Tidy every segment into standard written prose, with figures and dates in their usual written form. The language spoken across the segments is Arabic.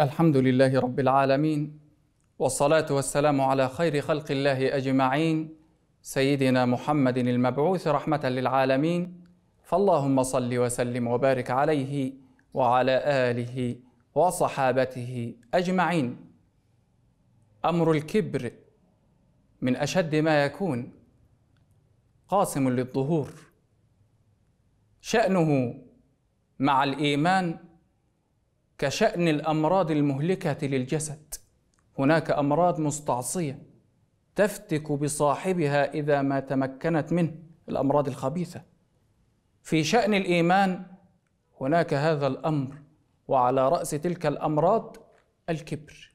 الحمد لله رب العالمين، والصلاة والسلام على خير خلق الله أجمعين، سيدنا محمد المبعوث رحمة للعالمين، فاللهم صل وسلم وبارك عليه وعلى آله وصحابته أجمعين. أمر الكبر من أشد ما يكون، قاسم للظهور، شأنه مع الإيمان كشأن الأمراض المهلكة للجسد. هناك أمراض مستعصية تفتك بصاحبها إذا ما تمكنت منه، الأمراض الخبيثة. في شأن الإيمان هناك هذا الأمر، وعلى رأس تلك الأمراض الكبر.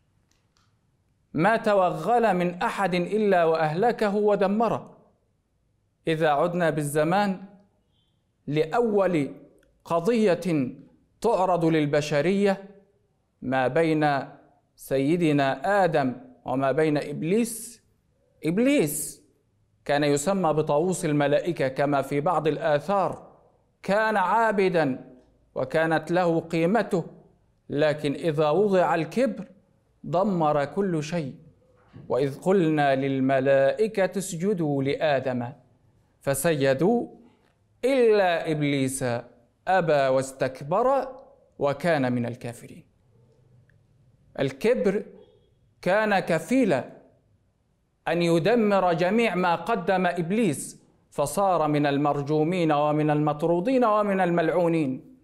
ما توغل من أحد إلا وأهلكه ودمره. إذا عدنا بالزمان لأول قضية تعرض للبشرية ما بين سيدنا آدم وما بين إبليس. إبليس كان يسمى بطاووس الملائكة كما في بعض الآثار، كان عابدا وكانت له قيمته، لكن إذا وضع الكبر دمر كل شيء. وإذ قلنا للملائكة اسجدوا لآدم فسجدوا إلا إبليس أبى واستكبر وكان من الكافرين. الكبر كان كفيلا أن يدمر جميع ما قدم إبليس، فصار من المرجومين ومن المطرودين ومن الملعونين.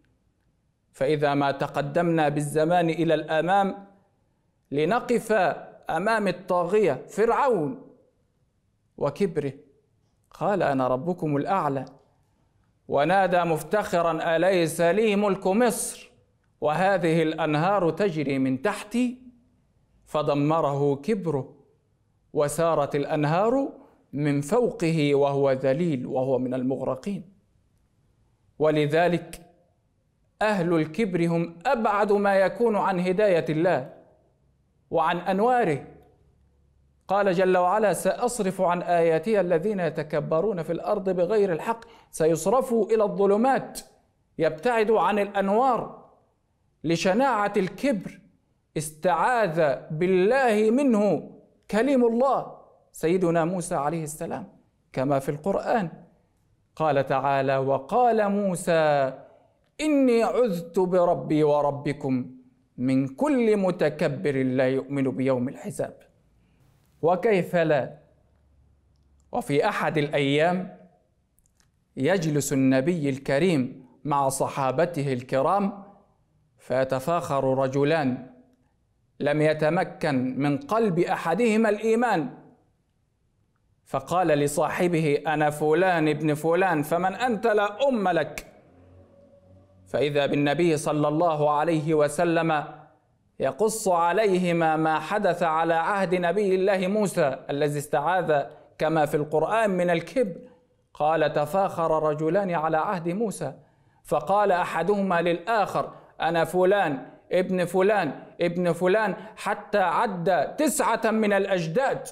فإذا ما تقدمنا بالزمان إلى الأمام لنقف أمام الطاغية فرعون وكبره. قال أنا ربكم الأعلى، ونادى مفتخرا أليس لي ملك مصر وهذه الأنهار تجري من تحتي، فدمره كبره وسارت الأنهار من فوقه وهو ذليل وهو من المغرقين. ولذلك أهل الكبر هم أبعد ما يكون عن هداية الله وعن أنواره. قال جل وعلا سأصرف عن آياتي الذين يتكبرون في الأرض بغير الحق، سيصرفوا إلى الظلمات، يبتعدوا عن الأنوار لشناعة الكبر. استعاذ بالله منه كلم الله سيدنا موسى عليه السلام كما في القرآن. قال تعالى وقال موسى إني عذت بربي وربكم من كل متكبر لا يؤمن بيوم الحساب. وكيف لا، وفي أحد الأيام يجلس النبي الكريم مع صحابته الكرام فيتفاخر رجلان لم يتمكن من قلب أحدهما الإيمان، فقال لصاحبه أنا فلان ابن فلان فمن أنت لا أم لك. فإذا بالنبي صلى الله عليه وسلم يقص عليهما ما حدث على عهد نبي الله موسى الذي استعاذ كما في القرآن من الكبر. قال تفاخر رجلان على عهد موسى، فقال أحدهما للآخر أنا فلان ابن فلان ابن فلان، حتى عدى 9 من الأجداد.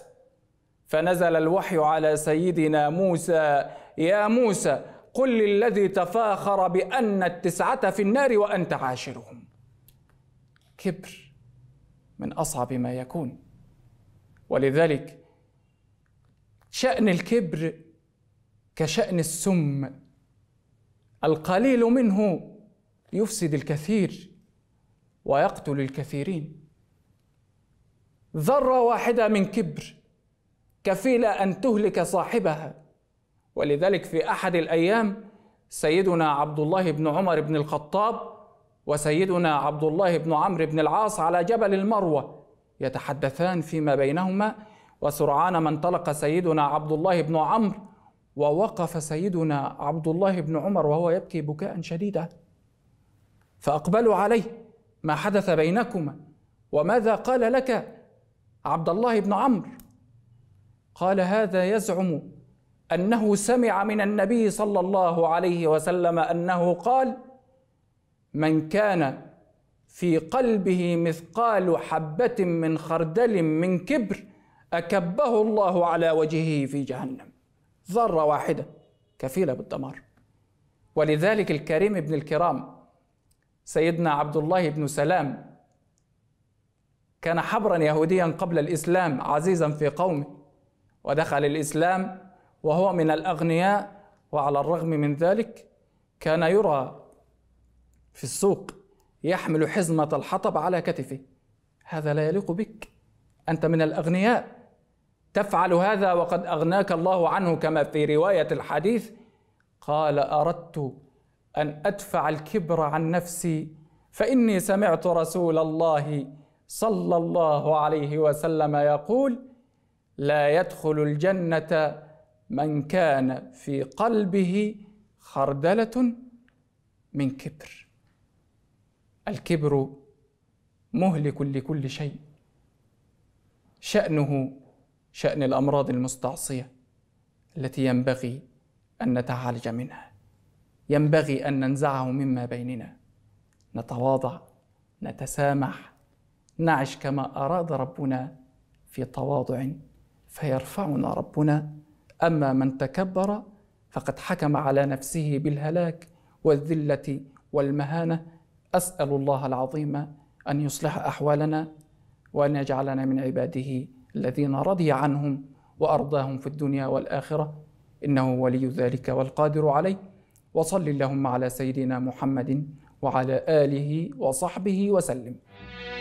فنزل الوحي على سيدنا موسى يا موسى قل للذي تفاخر بأن 9 في النار وأنت عاشرهم. كبر من أصعب ما يكون، ولذلك شأن الكبر كشأن السم، القليل منه يفسد الكثير ويقتل الكثيرين. ذرة واحدة من كبر كفيلة أن تهلك صاحبها. ولذلك في أحد الأيام سيدنا عبد الله بن عمر بن الخطاب وسيدنا عبد الله بن عمرو بن العاص على جبل المروة يتحدثان فيما بينهما، وسرعان ما انطلق سيدنا عبد الله بن عمرو ووقف سيدنا عبد الله بن عمر وهو يبكي بكاء شديدا، فأقبلوا عليه ما حدث بينكما وماذا قال لك عبد الله بن عمرو؟ قال هذا يزعم أنه سمع من النبي صلى الله عليه وسلم أنه قال من كان في قلبه مثقال حبة من خردل من كبر أكبه الله على وجهه في جهنم. ذرة واحدة كفيلة بالدمار. ولذلك الكريم ابن الكرام سيدنا عبد الله بن سلام كان حبرا يهوديا قبل الإسلام عزيزا في قومه، ودخل الإسلام وهو من الأغنياء، وعلى الرغم من ذلك كان يرى في السوق يحمل حزمة الحطب على كتفه. هذا لا يليق بك، أنت من الأغنياء، تفعل هذا وقد أغناك الله عنه، كما في رواية الحديث قال: أردت أن أدفع الكبر عن نفسي، فإني سمعت رسول الله صلى الله عليه وسلم يقول: لا يدخل الجنة من كان في قلبه خردلة من كبر. الكبر مهلك لكل شيء، شأنه شأن الأمراض المستعصية التي ينبغي أن نتعالج منها، ينبغي أن ننزعه مما بيننا، نتواضع، نتسامح، نعش كما أراد ربنا في تواضع فيرفعنا ربنا. أما من تكبر فقد حكم على نفسه بالهلاك والذلة والمهانة. أسأل الله العظيم أن يصلح أحوالنا وأن يجعلنا من عباده الذين رضي عنهم وأرضاهم في الدنيا والآخرة، إنه ولي ذلك والقادر عليه. وصل اللهم على سيدنا محمد وعلى آله وصحبه وسلم.